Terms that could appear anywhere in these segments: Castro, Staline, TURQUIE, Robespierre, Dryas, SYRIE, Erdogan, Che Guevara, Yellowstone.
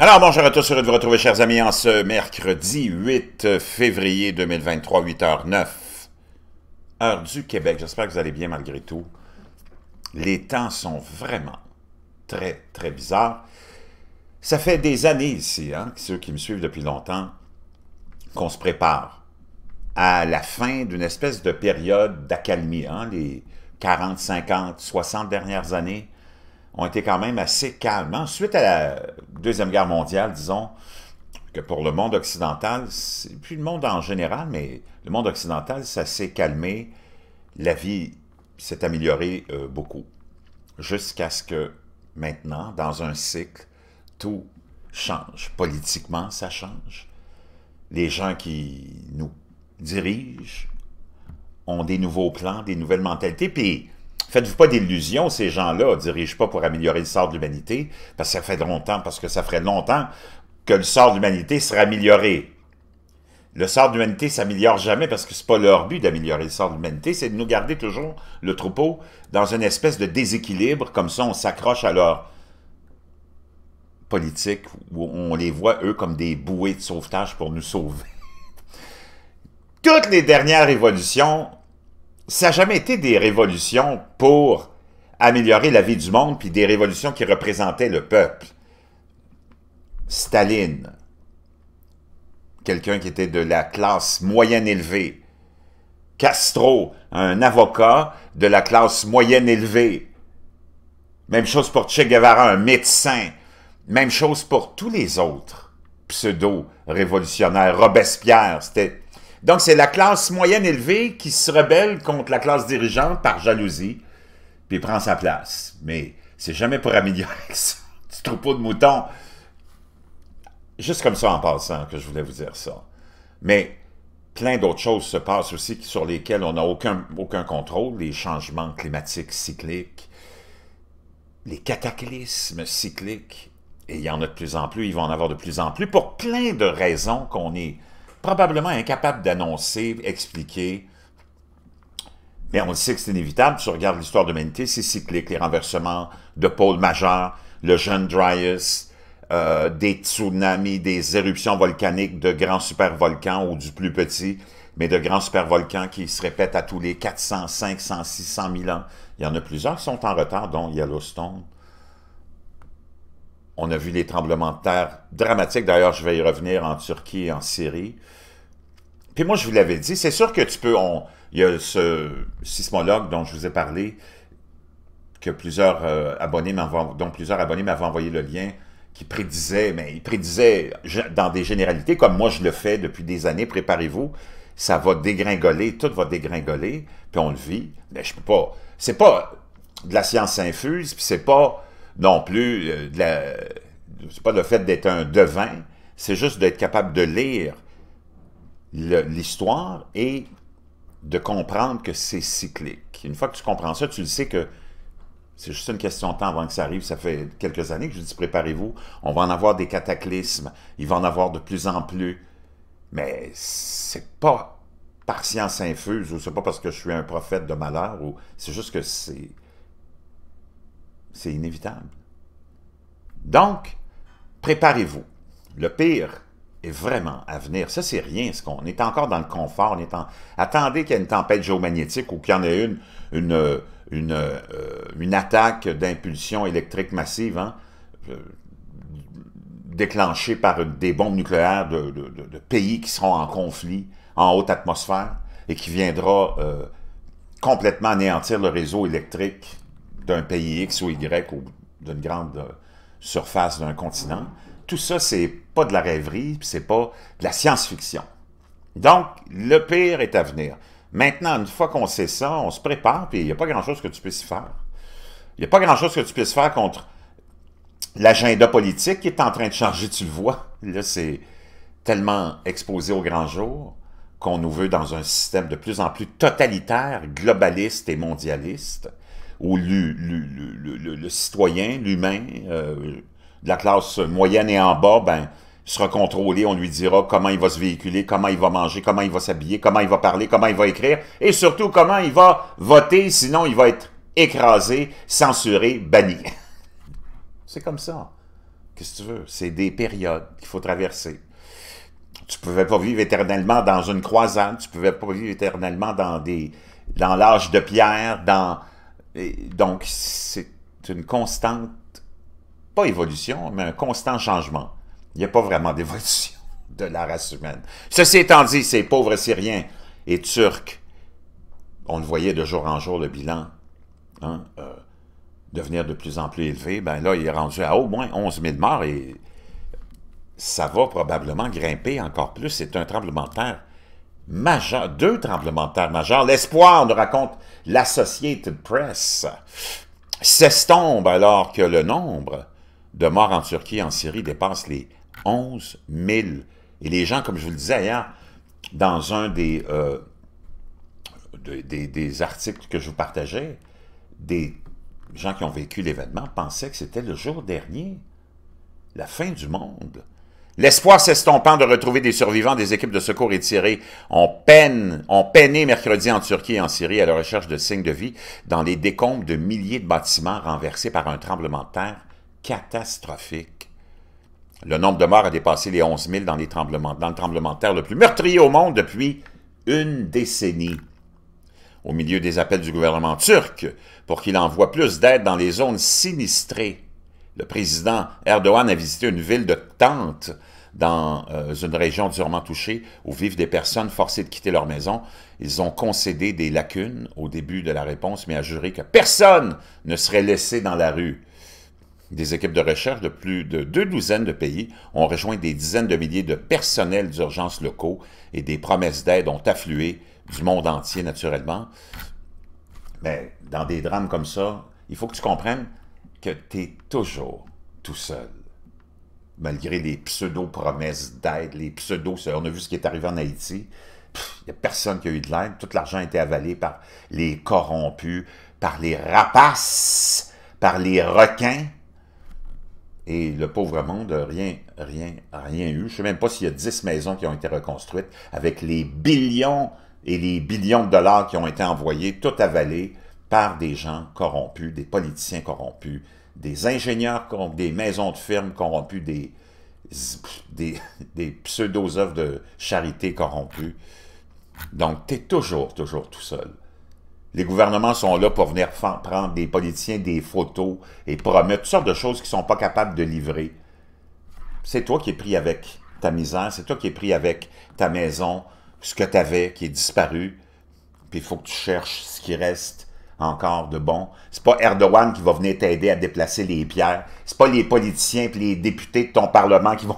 Alors, bonjour à tous, heureux de vous retrouver, chers amis, en ce mercredi 8 février 2023, 8h09, heure du Québec. J'espère que vous allez bien malgré tout. Les temps sont vraiment très, très bizarres. Ça fait des années ici, hein, ceux qui me suivent depuis longtemps, qu'on se prépare à la fin d'une espèce de période d'accalmie. Hein, les 40, 50, 60 dernières années ont été quand même assez calmes. Suite à la Deuxième Guerre mondiale, disons, que pour le monde occidental, puis le monde en général, mais le monde occidental, ça s'est calmé, la vie s'est améliorée beaucoup, jusqu'à ce que maintenant, dans un cycle, tout change. Politiquement, ça change. Les gens qui nous dirigent ont des nouveaux plans, des nouvelles mentalités, puis faites-vous pas d'illusions, ces gens-là ne dirigent pas pour améliorer le sort de l'humanité, parce que ça fait longtemps, parce que ça ferait longtemps que le sort de l'humanité serait amélioré. Le sort de l'humanité ne s'améliore jamais parce que ce n'est pas leur but d'améliorer le sort de l'humanité, c'est de nous garder toujours le troupeau dans une espèce de déséquilibre, comme ça on s'accroche à leur politique, où on les voit, eux, comme des bouées de sauvetage pour nous sauver. Toutes les dernières révolutions, ça n'a jamais été des révolutions pour améliorer la vie du monde, puis des révolutions qui représentaient le peuple. Staline, quelqu'un qui était de la classe moyenne élevée. Castro, un avocat de la classe moyenne élevée. Même chose pour Che Guevara, un médecin. Même chose pour tous les autres pseudo-révolutionnaires. Robespierre, c'était... Donc, c'est la classe moyenne élevée qui se rebelle contre la classe dirigeante par jalousie, puis prend sa place. Mais c'est jamais pour améliorer ça. Petit troupeau de moutons. Juste comme ça en passant que je voulais vous dire ça. Mais plein d'autres choses se passent aussi sur lesquelles on n'a aucun contrôle. Les changements climatiques cycliques, les cataclysmes cycliques, et il y en a de plus en plus, il va en avoir de plus en plus, pour plein de raisons qu'on est probablement incapable d'annoncer, expliquer, mais on le sait que c'est inévitable. Tu regardes l'histoire de l'humanité, c'est cyclique, les renversements de pôles majeurs, le jeune Dryas, des tsunamis, des éruptions volcaniques de grands supervolcans ou du plus petit, mais de grands supervolcans qui se répètent à tous les 400, 500, 600 000 ans. Il y en a plusieurs qui sont en retard, dont Yellowstone. On a vu les tremblements de terre dramatiques. D'ailleurs, je vais y revenir en Turquie et en Syrie. Puis moi, je vous l'avais dit, c'est sûr que tu peux... Il y a ce sismologue dont je vous ai parlé, que plusieurs abonnés m'avaient envoyé le lien, qui prédisait, mais il prédisait dans des généralités, comme moi je le fais depuis des années, préparez-vous, ça va dégringoler, tout va dégringoler, puis on le vit. Mais je peux pas... C'est pas de la science infuse, puis c'est pas... non plus, c'est pas le fait d'être un devin, c'est juste d'être capable de lire l'histoire et de comprendre que c'est cyclique. Une fois que tu comprends ça, tu le sais que c'est juste une question de temps avant que ça arrive. Ça fait quelques années que je dis préparez-vous, on va en avoir des cataclysmes, il va en avoir de plus en plus, mais c'est pas par science infuse ou c'est pas parce que je suis un prophète de malheur, ou c'est juste que c'est inévitable. Donc, préparez-vous. Le pire est vraiment à venir. Ça, c'est rien. On est encore dans le confort. On est attendez qu'il y ait une tempête géomagnétique ou qu'il y en ait une attaque d'impulsion électrique massive, hein, déclenchée par des bombes nucléaires de pays qui seront en conflit, en haute atmosphère, et qui viendra complètement anéantir le réseau électrique d'un pays X ou Y ou d'une grande surface d'un continent. Tout ça, c'est pas de la rêverie, c'est pas de la science-fiction. Donc, le pire est à venir. Maintenant, une fois qu'on sait ça, on se prépare, puis il n'y a pas grand-chose que tu puisses faire. Il n'y a pas grand-chose que tu puisses faire contre l'agenda politique qui est en train de changer, tu le vois. Là, c'est tellement exposé au grand jour qu'on nous veut dans un système de plus en plus totalitaire, globaliste et mondialiste, où le citoyen, l'humain, de la classe moyenne et en bas, ben, sera contrôlé, on lui dira comment il va se véhiculer, comment il va manger, comment il va s'habiller, comment il va parler, comment il va écrire, et surtout comment il va voter, sinon il va être écrasé, censuré, banni. C'est comme ça Qu'est-ce que tu veux? C'est des périodes qu'il faut traverser. Tu ne pouvais pas vivre éternellement dans une croisade, tu ne pouvais pas vivre éternellement dans l'âge de pierre, donc c'est une constante, pas évolution, mais un constant changement. Il n'y a pas vraiment d'évolution de la race humaine. Ceci étant dit, ces pauvres Syriens et Turcs, on le voyait de jour en jour, le bilan, hein, devenir de plus en plus élevé, ben là, il est rendu à au moins 11 000 morts et ça va probablement grimper encore plus. C'est un tremblement de terre majeur, deux tremblements de terre majeurs. L'espoir, nous raconte l'Associated Press, s'estompe alors que le nombre de morts en Turquie et en Syrie dépasse les 11 000. Et les gens, comme je vous le disais hier, dans un des articles que je vous partageais, des gens qui ont vécu l'événement pensaient que c'était le jour dernier, la fin du monde. L'espoir s'estompant de retrouver des survivants, des équipes de secours étirées ont peiné mercredi en Turquie et en Syrie à la recherche de signes de vie dans les décombres de milliers de bâtiments renversés par un tremblement de terre catastrophique. Le nombre de morts a dépassé les 11 000 dans le tremblement de terre le plus meurtrier au monde depuis une décennie. Au milieu des appels du gouvernement turc pour qu'il envoie plus d'aide dans les zones sinistrées, le président Erdogan a visité une ville de tentes dans une région durement touchée où vivent des personnes forcées de quitter leur maison. Ils ont concédé des lacunes au début de la réponse, mais a juré que personne ne serait laissé dans la rue. Des équipes de recherche de plus de 2 douzaines de pays ont rejoint des dizaines de milliers de personnels d'urgence locaux et des promesses d'aide ont afflué du monde entier, naturellement. Mais dans des drames comme ça, il faut que tu comprennes que tu es toujours tout seul, malgré les pseudo-promesses d'aide, les pseudo-on a vu ce qui est arrivé en Haïti, il n'y a personne qui a eu de l'aide, tout l'argent a été avalé par les corrompus, par les rapaces, par les requins, et le pauvre monde n'a rien eu. Je ne sais même pas s'il y a 10 maisons qui ont été reconstruites, avec les billions et les billions de dollars qui ont été envoyés, tout avalé, par des gens corrompus, des politiciens corrompus, des ingénieurs corrompus, des maisons de firmes corrompues, des pseudo-œuvres de charité corrompues. Donc, tu es toujours tout seul. Les gouvernements sont là pour venir prendre des politiciens, des photos et promettre toutes sortes de choses qu'ils ne sont pas capables de livrer. C'est toi qui es pris avec ta misère, c'est toi qui es pris avec ta maison, ce que tu avais qui est disparu, puis il faut que tu cherches ce qui reste encore de bon. C'est pas Erdogan qui va venir t'aider à déplacer les pierres. C'est pas les politiciens et les députés de ton parlement qui vont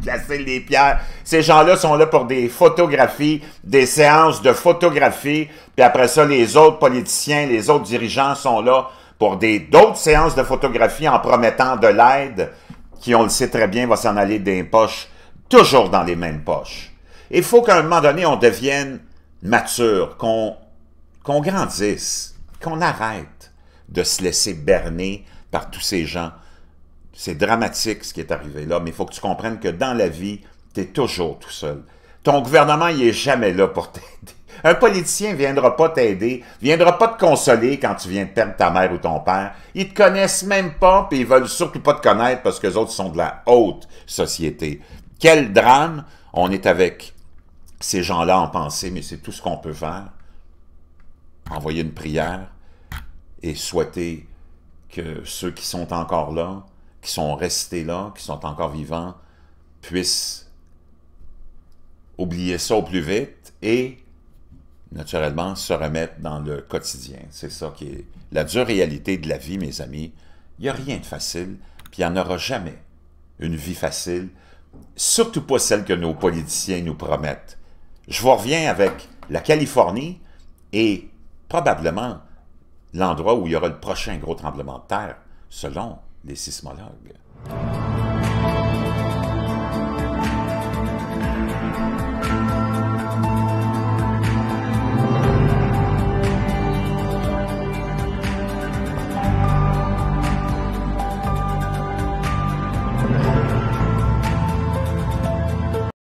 déplacer les pierres. Ces gens-là sont là pour des photographies, des séances de photographie, puis après ça, les autres politiciens, les autres dirigeants sont là pour d'autres séances de photographie en promettant de l'aide qui, on le sait très bien, va s'en aller des poches, toujours dans les mêmes poches. Il faut qu'à un moment donné, on devienne mature, qu'on grandisse, qu'on arrête de se laisser berner par tous ces gens. C'est dramatique ce qui est arrivé là, mais il faut que tu comprennes que dans la vie, tu es toujours tout seul. Ton gouvernement, il n'est jamais là pour t'aider. Un politicien ne viendra pas t'aider, ne viendra pas te consoler quand tu viens de perdre ta mère ou ton père. Ils ne te connaissent même pas, puis ils ne veulent surtout pas te connaître parce qu'eux autres sont de la haute société. Quel drame! On est avec ces gens-là en pensée, mais c'est tout ce qu'on peut faire. Envoyer une prière et souhaiter que ceux qui sont encore là, qui sont restés là, qui sont encore vivants, puissent oublier ça au plus vite et, naturellement, se remettre dans le quotidien. C'est ça qui est la dure réalité de la vie, mes amis. Il n'y a rien de facile, puis il n'y en aura jamais une vie facile, surtout pas celle que nos politiciens nous promettent. Je vous reviens avec la Californie et probablement l'endroit où il y aura le prochain gros tremblement de terre, selon les sismologues.